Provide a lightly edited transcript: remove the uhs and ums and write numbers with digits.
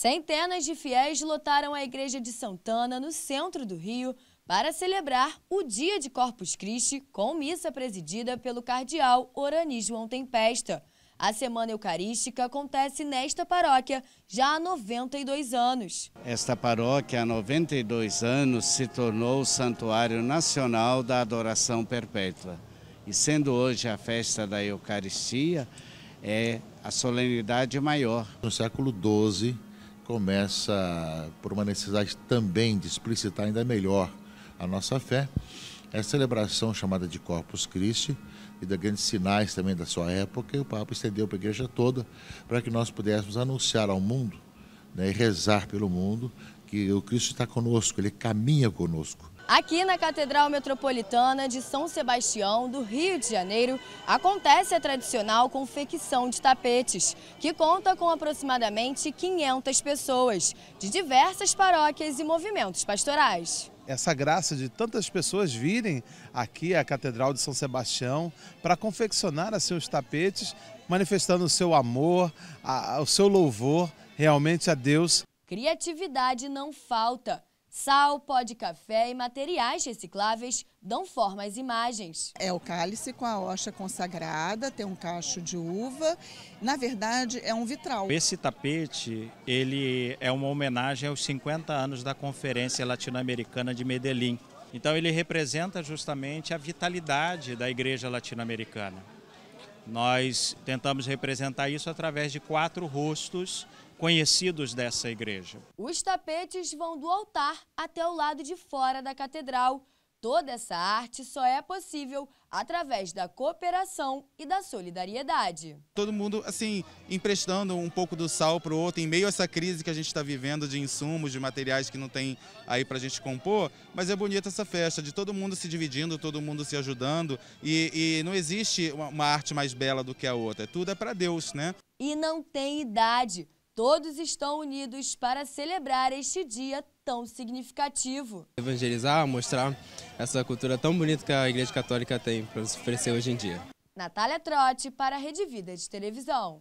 Centenas de fiéis lotaram a igreja de Santana, no centro do Rio, para celebrar o Dia de Corpus Christi, com missa presidida pelo Cardeal Orani Tempesta. A Semana Eucarística acontece nesta paróquia já há 92 anos. Esta paróquia há 92 anos se tornou o Santuário Nacional da Adoração Perpétua. E sendo hoje a festa da Eucaristia, é a solenidade maior. No século XII começa, por uma necessidade também de explicitar ainda melhor a nossa fé, a celebração chamada de Corpus Christi, e de grandes sinais também da sua época, e o Papa estendeu para a igreja toda para que nós pudéssemos anunciar ao mundo, né, e rezar pelo mundo que o Cristo está conosco, ele caminha conosco. Aqui na Catedral Metropolitana de São Sebastião, do Rio de Janeiro, acontece a tradicional confecção de tapetes, que conta com aproximadamente 500 pessoas, de diversas paróquias e movimentos pastorais. Essa graça de tantas pessoas virem aqui à Catedral de São Sebastião para confeccionar assim os tapetes, manifestando o seu amor, o seu louvor realmente a Deus. Criatividade não falta. Sal, pó de café e materiais recicláveis dão forma às imagens. É o cálice com a hóstia consagrada, tem um cacho de uva, na verdade é um vitral. Esse tapete, ele é uma homenagem aos 50 anos da Conferência Latino-Americana de Medellín. Então ele representa justamente a vitalidade da Igreja Latino-Americana. Nós tentamos representar isso através de 4 rostos conhecidos dessa igreja. Os tapetes vão do altar até o lado de fora da catedral. Toda essa arte só é possível através da cooperação e da solidariedade. Todo mundo, assim, emprestando um pouco do sal para o outro, em meio a essa crise que a gente está vivendo de insumos, de materiais que não tem aí para a gente compor, mas é bonita essa festa, de todo mundo se dividindo, todo mundo se ajudando, e não existe uma arte mais bela do que a outra, tudo é para Deus, né? E não tem idade. Todos estão unidos para celebrar este dia tão significativo. Evangelizar, mostrar essa cultura tão bonita que a Igreja Católica tem para nos oferecer hoje em dia. Natália Trotte para a Rede Vida de Televisão.